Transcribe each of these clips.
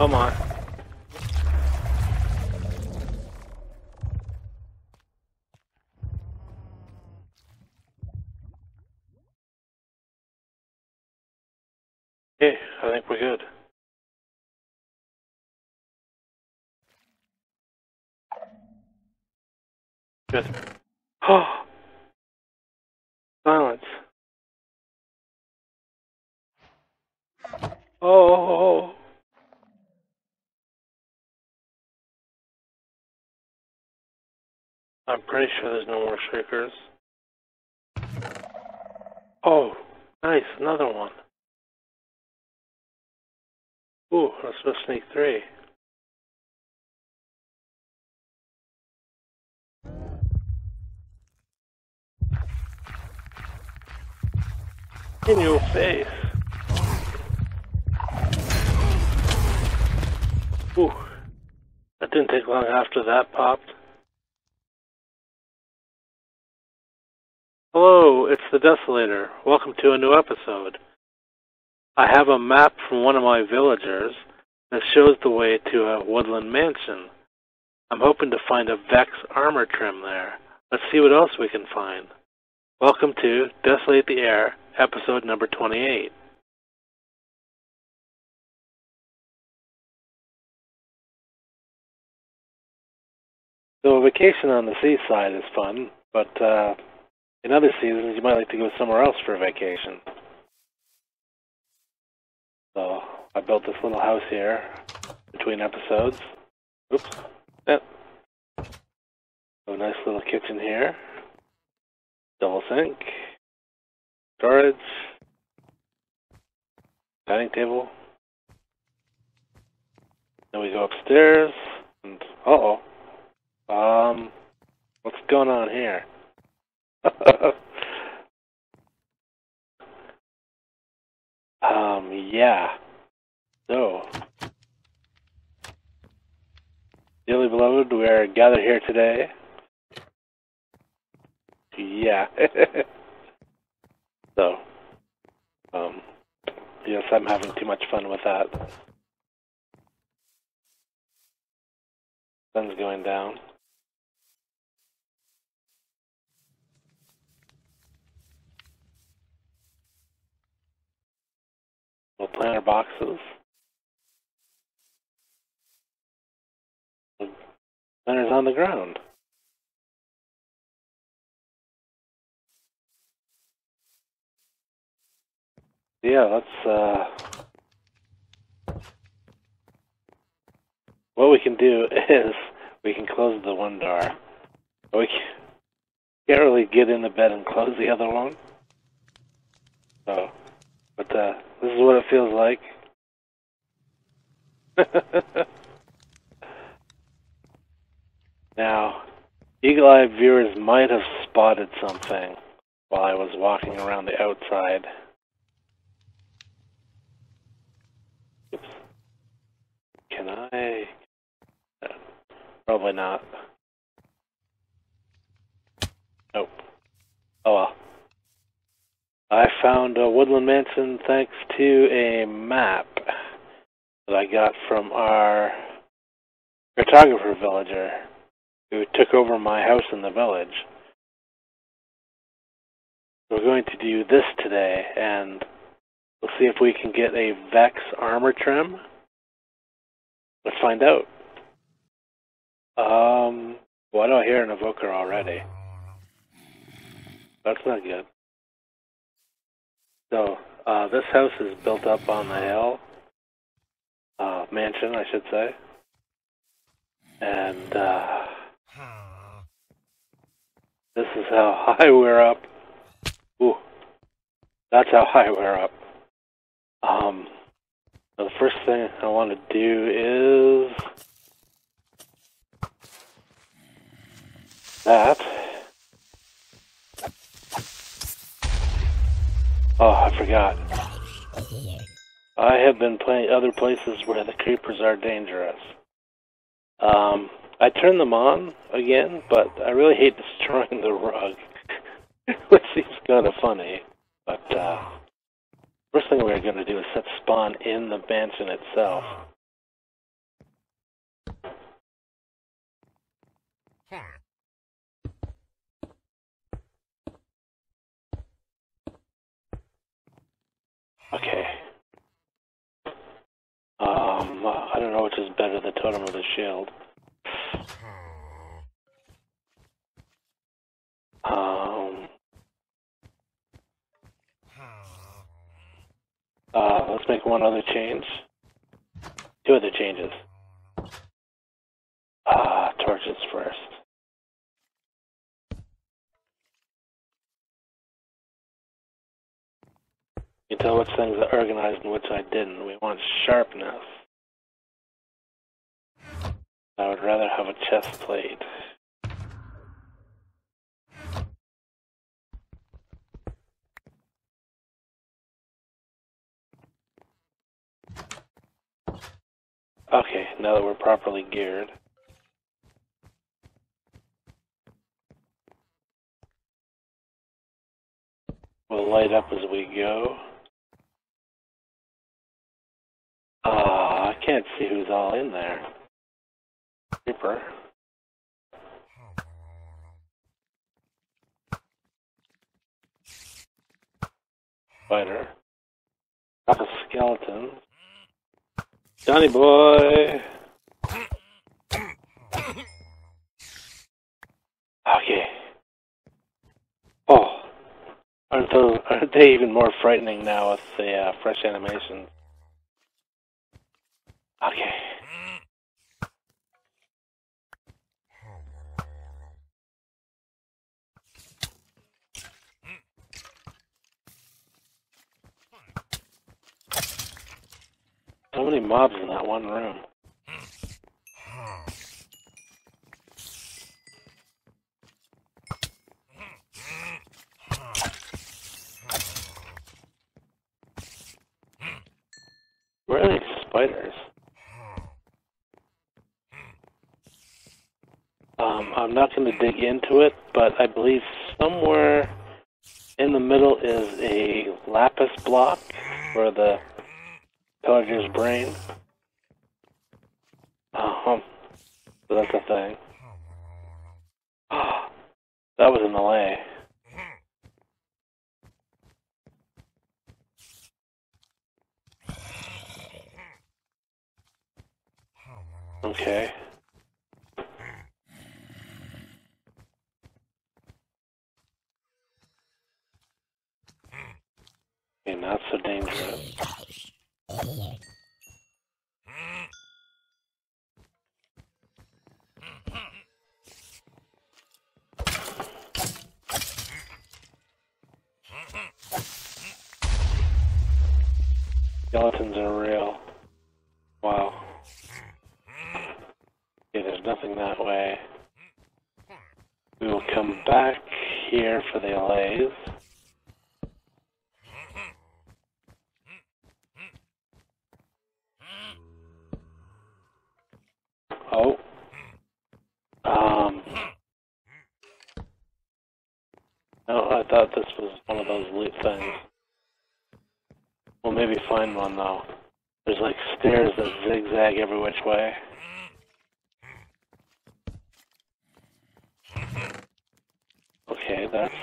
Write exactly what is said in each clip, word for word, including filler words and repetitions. Oh my. Okay, I think we're good. Good. Oh! Silence. Oh! I'm pretty sure there's no more shakers. Oh! Nice, another one. Ooh, let's just sneak three. In your face. Ooh, that didn't take long after that popped. Hello, it's the Desolator. Welcome to a new episode. I have a map from one of my villagers that shows the way to a woodland mansion. I'm hoping to find a Vex armor trim there. Let's see what else we can find. Welcome to Desolate the Air, episode number twenty-eight. So a vacation on the seaside is fun, but uh, in other seasons you might like to go somewhere else for a vacation. So I built this little house here between episodes. Oops. Yep. So a nice little kitchen here. Double sink. Storage. Dining table. Then we go upstairs. And uh oh. Um what's going on here? Um, yeah. So, dearly beloved, we are gathered here today. Yeah. So, um, yes, I'm having too much fun with that. Sun's going down. Little planter boxes. Planters on the ground. Yeah, let's, uh... what we can do is we can close the one door. We can't really get in the bed and close the other one. So, but, uh... this is what it feels like. Now, eagle-eyed viewers might have spotted something while I was walking around the outside. Oops. Can I? No, probably not. Nope. Oh well. I found a woodland mansion thanks to a map that I got from our cartographer villager who took over my house in the village. We're going to do this today, and we'll see if we can get a Vex armor trim. Let's find out. Um, well, I don't hear an evoker already. That's not good. So, uh, this house is built up on the hill, uh, mansion, I should say, and, uh, this is how high we're up. Ooh, that's how high we're up. Um, so the first thing I want to do is that. Oh, I forgot. I have been playing other places where the creepers are dangerous. Um, I turn them on again, but I really hate destroying the rug, which seems kind of funny. But uh, first thing we're going to do is set spawn in the mansion itself. totem with a shield. Um. Uh, let's make one other change. Two other changes. Ah, uh, torches first. You can tell which things I organized and which I didn't. We want sharpness. I would rather have a chest plate. Okay, now that we're properly geared. We'll light up as we go. Ah, uh, I can't see who's all in there. Creeper. Spider. Got a skeleton. Johnny boy! Okay. Oh. Aren't those, aren't they even more frightening now with the uh, fresh animations? Okay. So many mobs in that one room. Where are these spiders? Um, I'm not going to dig into it, but I believe somewhere in the middle is a lapis block for the pillager's brain. Um, so that's a thing. Oh, that was an delay. Okay. Okay, not so dangerous. Skeletons are real. Wow. Yeah, there's nothing that way. We will come back here for the allays. Oh. Um. No, I thought this was one of those loot things. We'll maybe find one though. There's like stairs that zigzag every which way. Okay, that's...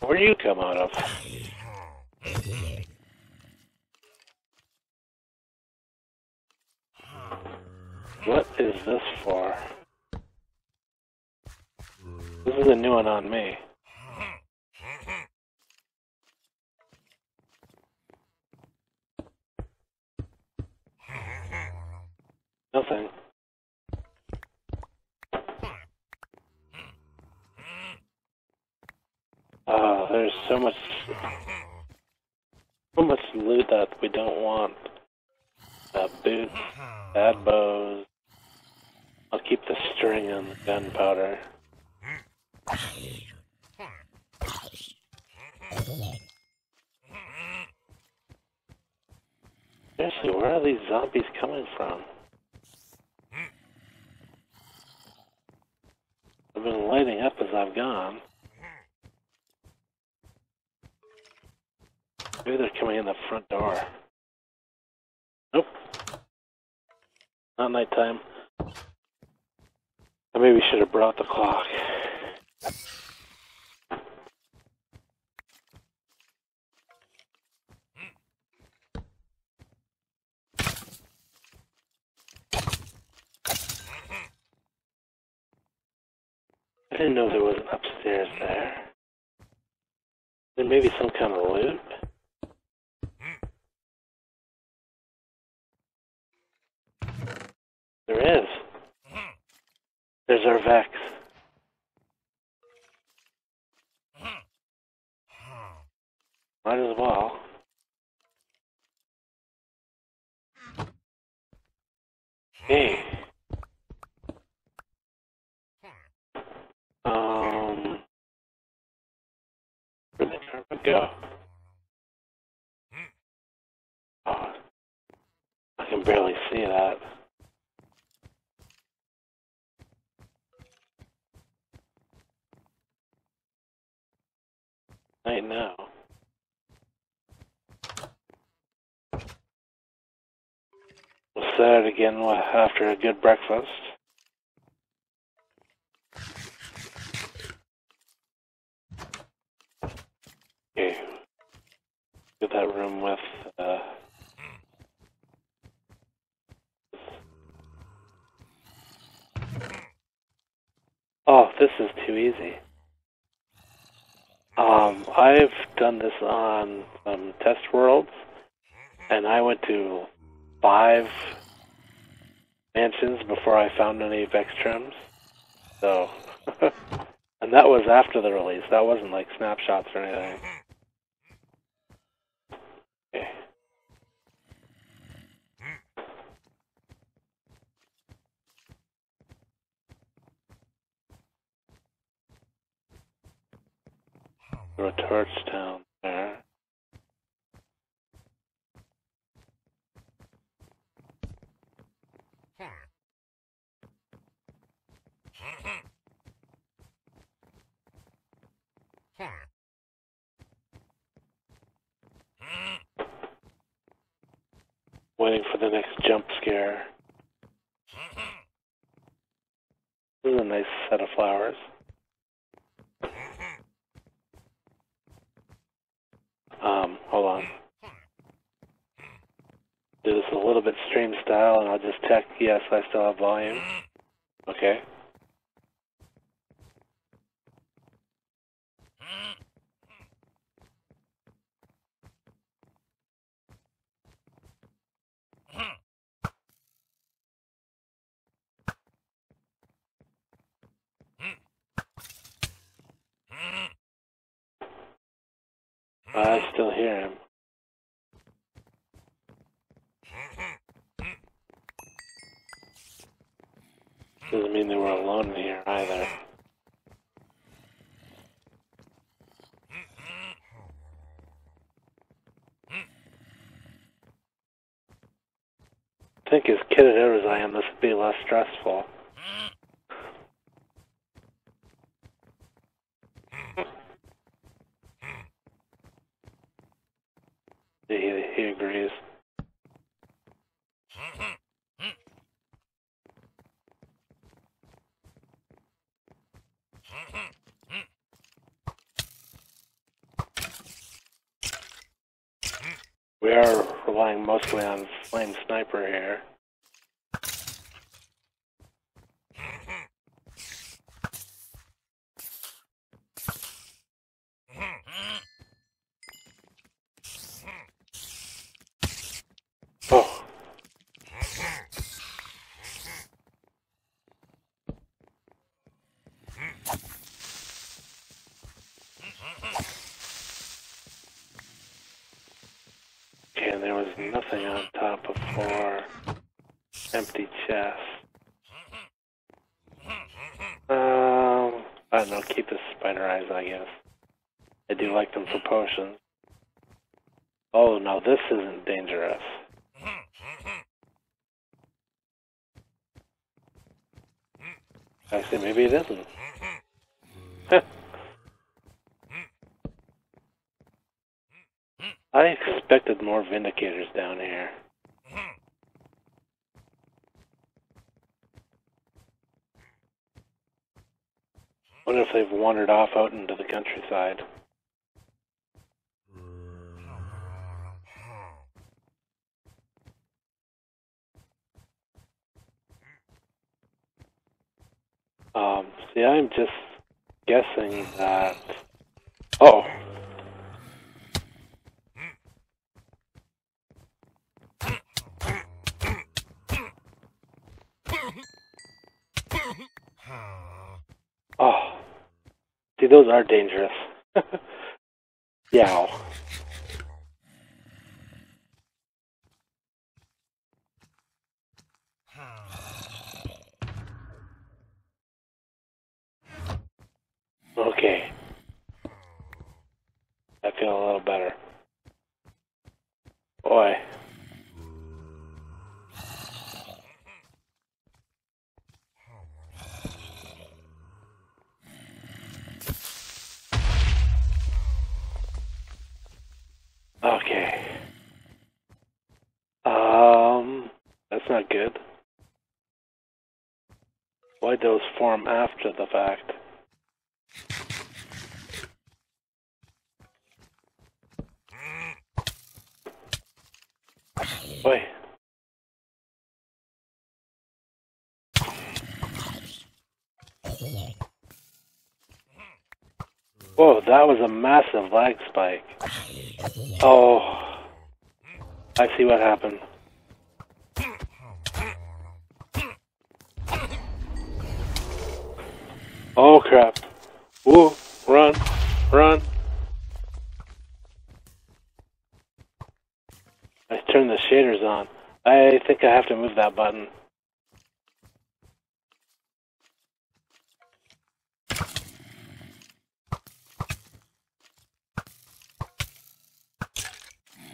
Where do you come out of? What is this for? This is a new one on me. Nothing. Ah, uh, there's so much, so much loot that we don't want. Uh, boots, bad bows. I'll keep the string and the gunpowder. Seriously, where are these zombies coming from? I've been lighting up as I've gone. Maybe they're coming in the front door. Nope. Not nighttime. I maybe should have brought the clock. I didn't know there was an upstairs there. There may be some kind of loop. There is. There's our Vex. Might as well. Hey. Um. Where did the carpet go? Oh, I can barely see that. I know. We'll set it again after a good breakfast. Okay. Get that room with, uh... oh, this is too easy. Um, I've done this on um, test worlds, and I went to five mansions before I found any Vex trims. So, and that was after the release. That wasn't like snapshots or anything. Okay. Throw a torch down there. Waiting for the next jump scare. This is a nice set of flowers. Um, hold on. Do this a little bit stream style, and I'll just check. Yes, I still have volume. Okay. I still hear him. Doesn't mean they were alone in here either. I think as kitted out as I am, this would be less stressful. He, he agrees. We are relying mostly on flame sniper here. Potions. Oh, now this isn't dangerous. Actually, maybe it isn't. I expected more vindicators down here. Wonder if they've wandered off out into the countryside. Um, see, I'm just guessing that... Oh. Oh. See, those are dangerous. Yow. Okay. I feel a little better. Boy. Okay. Um, that's not good. Why those form after the fact? Boy. Whoa, that was a massive lag spike. Oh, I see what happened. Oh crap. Woo, run, run. I turned the shaders on. I think I have to move that button.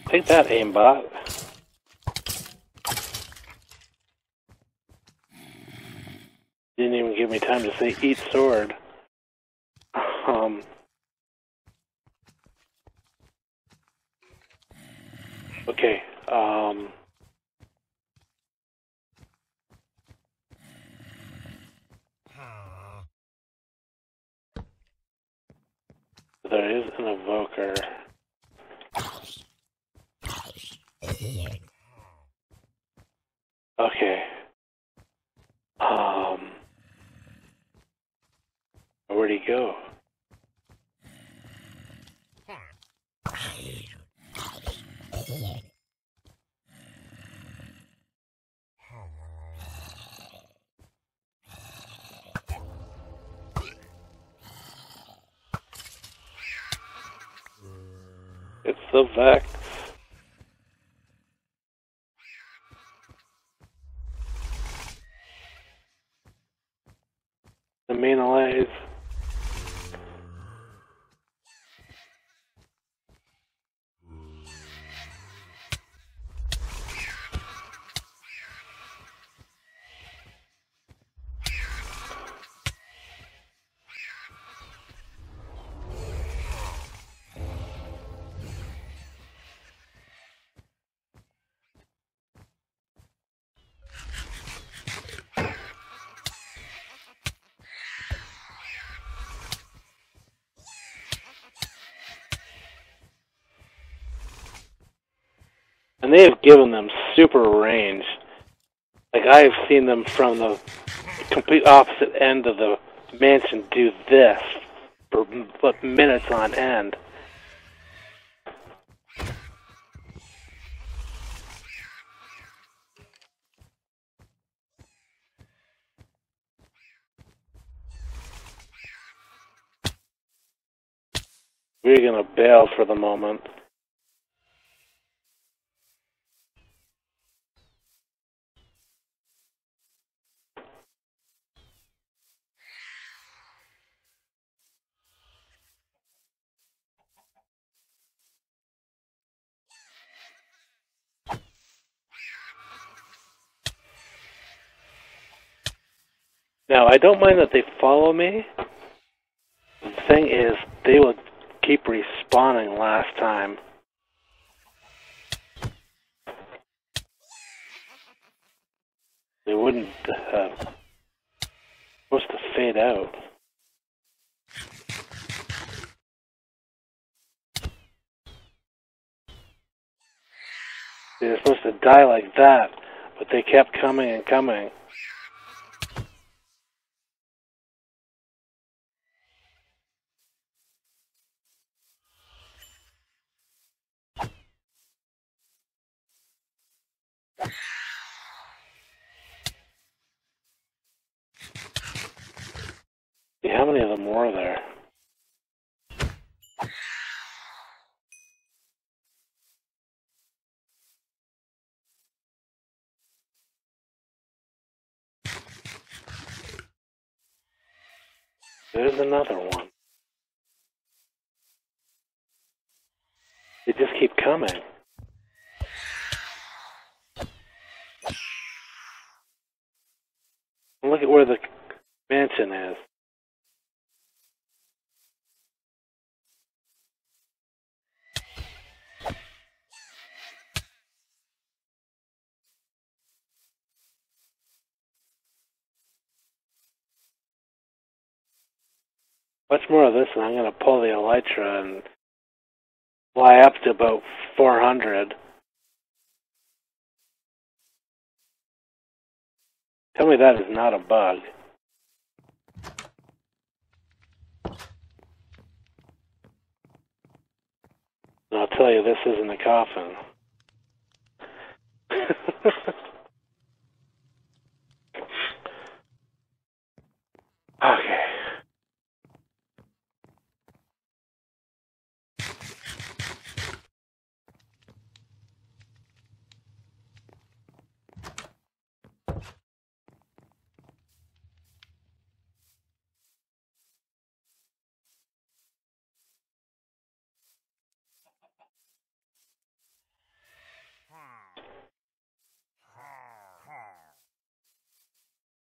Take that, aimbot. Didn't even give me time to say eat sword. Um. Okay. Um. There is an evoker. Okay. Um. Where'd he go? It's the Vex. The main alive. And they have given them super range. Like, I have seen them from the complete opposite end of the mansion do this for what, minutes on end. We're gonna bail for the moment. Now, I don't mind that they follow me. The thing is, they will keep respawning last time. They wouldn't... Uh, supposed to fade out. They were supposed to die like that, but they kept coming and coming. Yeah, how many of them were there? There's another one. They just keep coming. Look at where the mansion is. Much more of this, and I'm going to pull the elytra and fly up to about four hundred. Tell me that is not a bug. And I'll tell you, this isn't a coffin. Okay.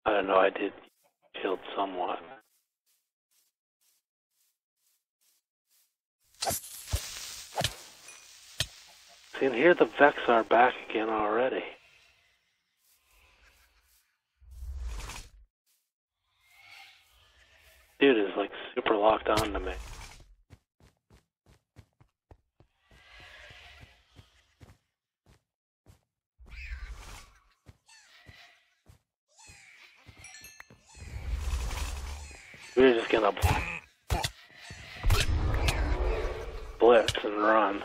I don't know, I did shield somewhat. See, and here the Vex are back again already. Dude is like super locked on to me. We're just gonna blitz and run.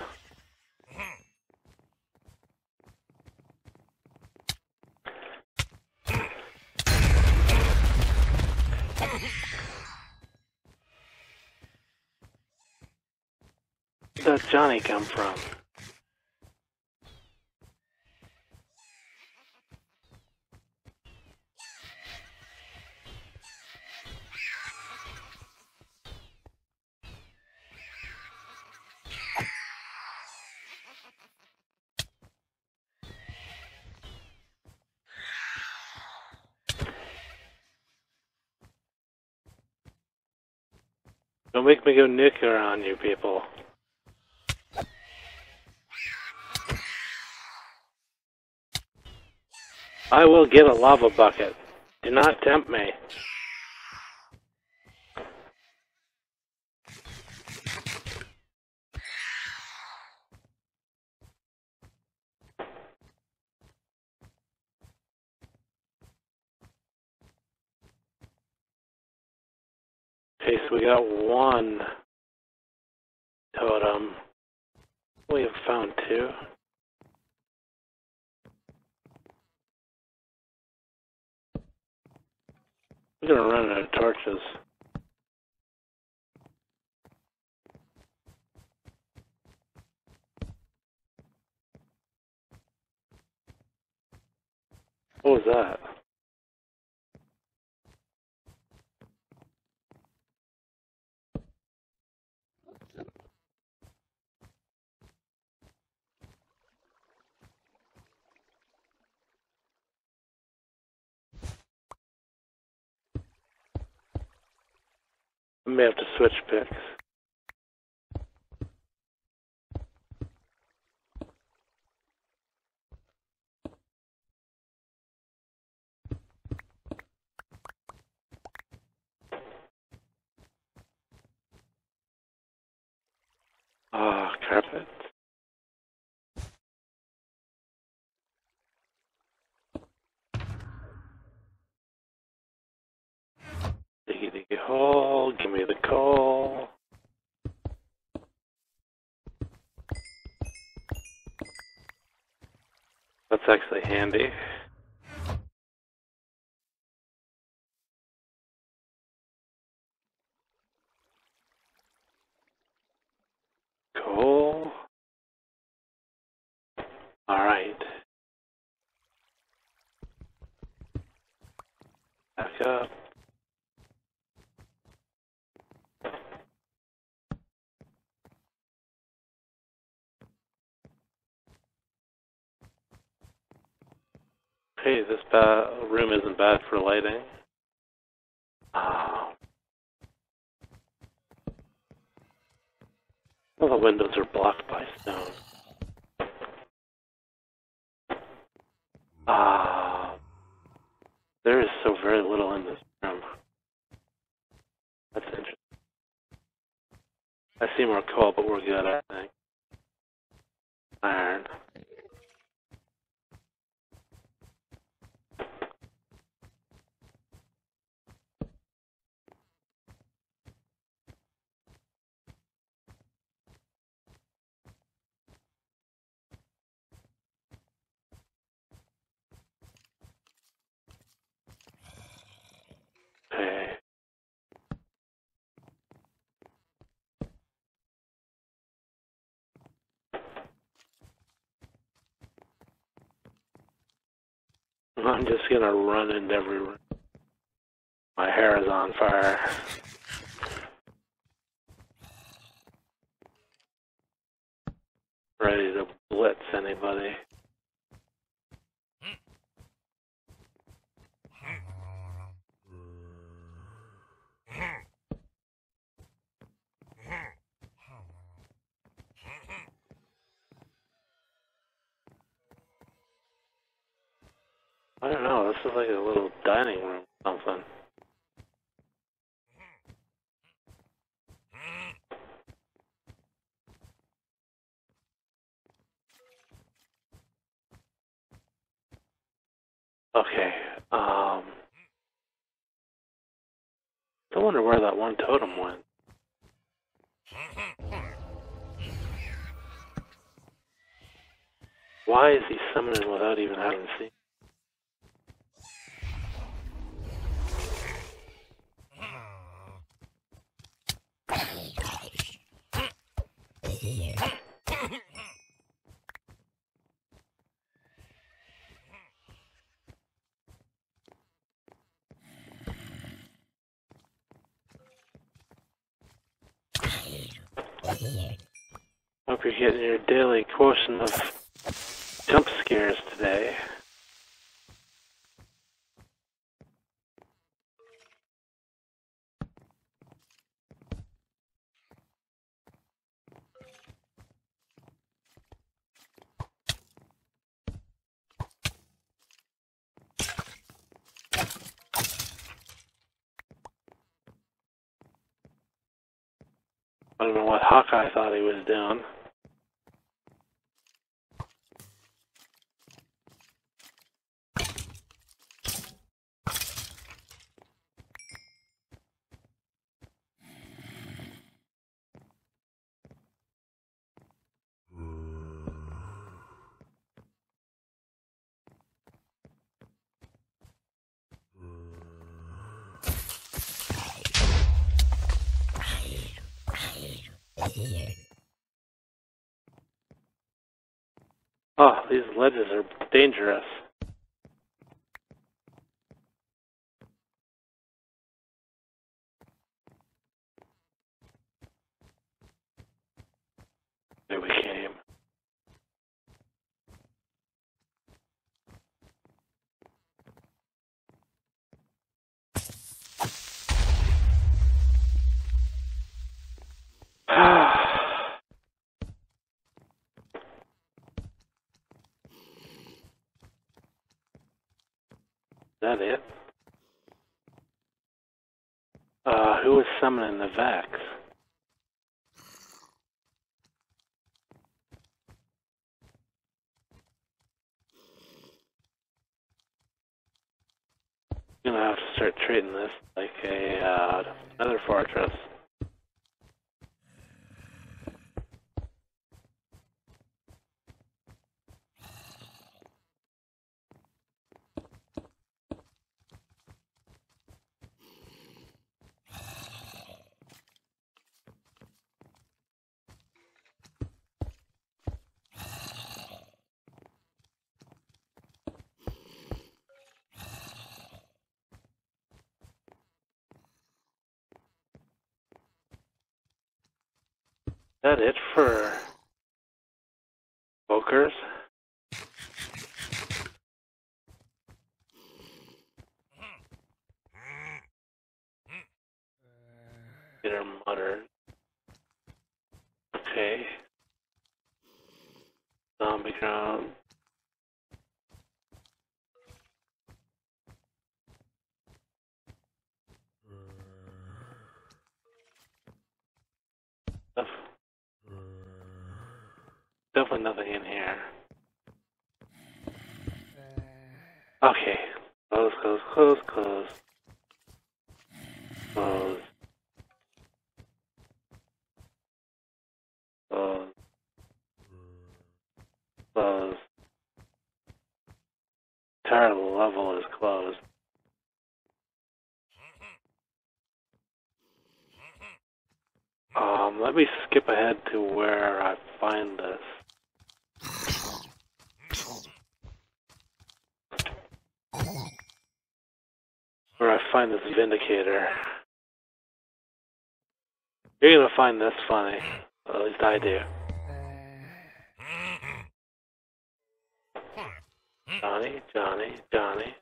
Where'd that Johnny come from? Don't make me go nuclear on you people. I will get a lava bucket. Do not tempt me. Okay, so we got one totem. We have found two. We're gonna run out of torches. What was that? I may have to switch picks. Ah, oh, carpet. Diggy diggy hole. Give me the call. That's That's actually handy. Cool. All right. Back up. Hey, this ba- room isn't bad for lighting. Oh. All the windows are blocked by stone. Ah, oh. There is so very little in this room. That's interesting. I see more coal, but we're good, I think. Iron. I'm just gonna run into every room. My hair is on fire. Ready to blitz anybody. I don't know, this is like a little dining room or something. Okay, um... I wonder where that one totem went. Why is he summoning without even having seen? Hope you're getting your daily quotient of jump scares today. I don't know what Hawkeye thought he was doing. Oh, these ledges are dangerous. There we came. Ah. Is that it? Uh, who was summoning the Vex? I'm gonna have to start treating this like a, uh, another fortress. that it for evokers? Bitter mutter. Okay. Zombie ground. Definitely nothing in here. Okay. Close, close, close, close. Close. Close. Close. Entire level is closed. Um, let me skip ahead to where I find this. Where I find this vindicator. You're gonna find this funny. Well, at least I do. Johnny, Johnny, Johnny.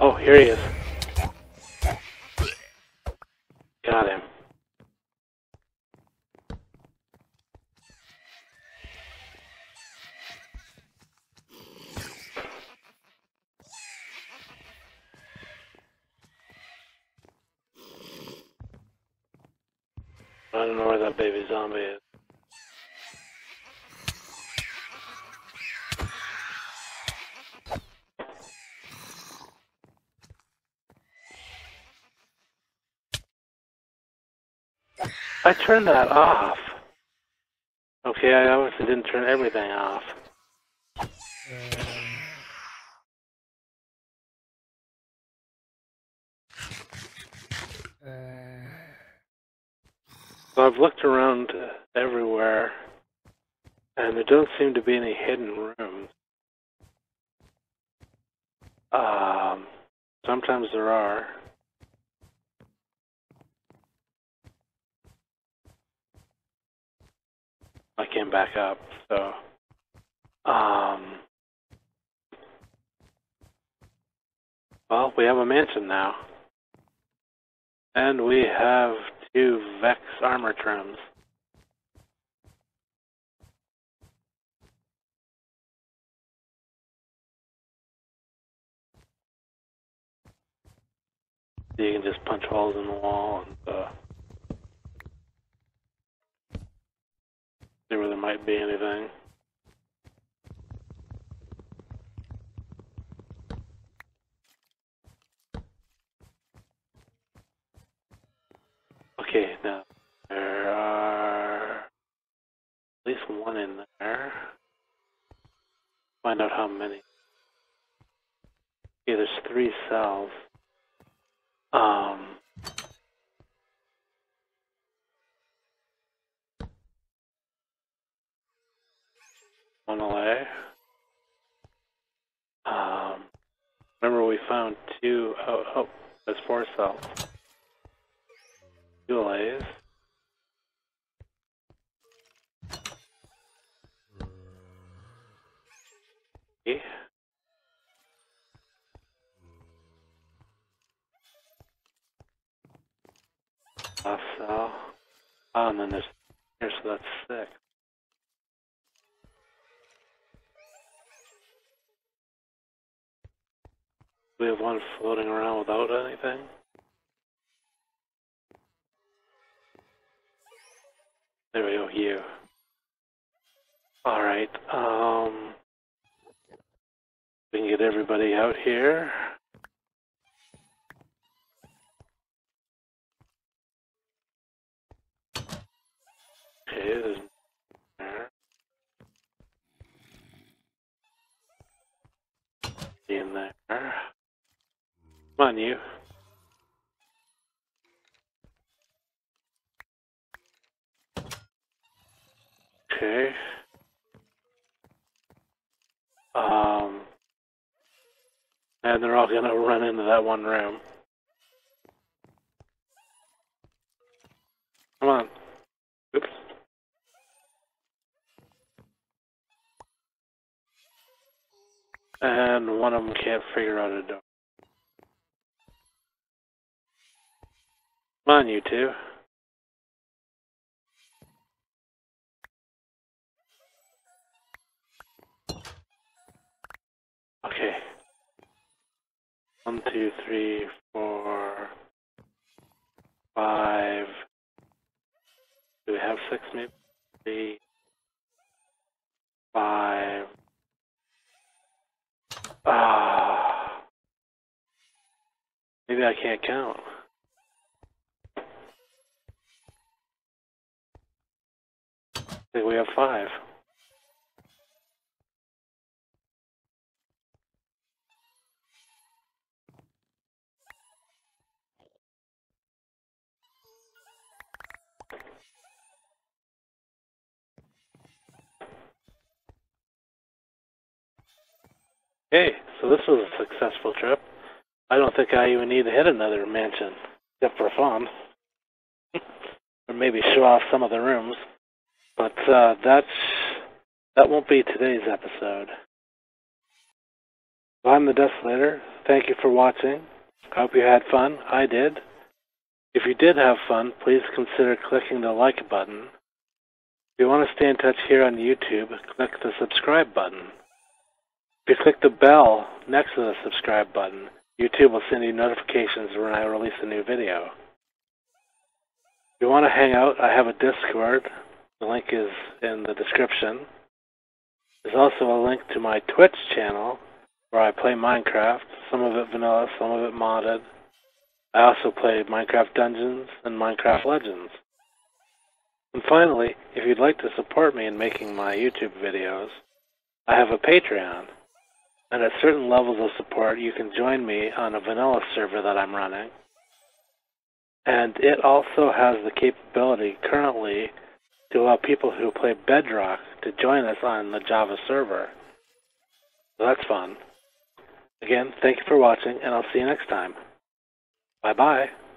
Oh, here he is. Got him. I don't know where that baby zombie is. I turned that off. Okay, I obviously didn't turn everything off. So I've looked around everywhere, and there don't seem to be any hidden rooms. Um, sometimes there are. I came back up, so, um, well, we have a mansion now, and we have two Vex armor trims. So you can just punch holes in the wall and, uh, see where there might be anything. Okay, now there are at least one in there. Find out how many. Okay, there's three cells. Um. One away. Um, remember we found two, oh, oh, that's four cells. Two allays. Okay. Last cell. Oh, and then there's here, so that's six. We have one floating around without anything. There we go, you. Alright, um... we can get everybody out here. Okay, there's... there. See in there. Come on, you. Okay. and they're all gonna run into that one room. Come on. Oops. And one of them can't figure out a door. Come on, you two. Okay. One, two, three, four, five. Do we have six, maybe? Three, five. Ah. Maybe I can't count. I think we have five. Hey, so this was a successful trip. I don't think I even need to hit another mansion, except for fun. Or maybe show off some of the rooms. But uh, that's, that won't be today's episode. Well, I'm the Desolator. Thank you for watching. I hope you had fun. I did. If you did have fun, please consider clicking the like button. If you want to stay in touch here on YouTube, click the subscribe button. If you click the bell next to the subscribe button, YouTube will send you notifications when I release a new video. If you want to hang out, I have a Discord. The link is in the description. There's also a link to my Twitch channel, where I play Minecraft, some of it vanilla, some of it modded. I also play Minecraft Dungeons and Minecraft Legends. And finally, if you'd like to support me in making my YouTube videos, I have a Patreon. And at certain levels of support, you can join me on a vanilla server that I'm running. And it also has the capability currently to allow people who play Bedrock to join us on the Java server. So that's fun. Again, thank you for watching, and I'll see you next time. Bye-bye.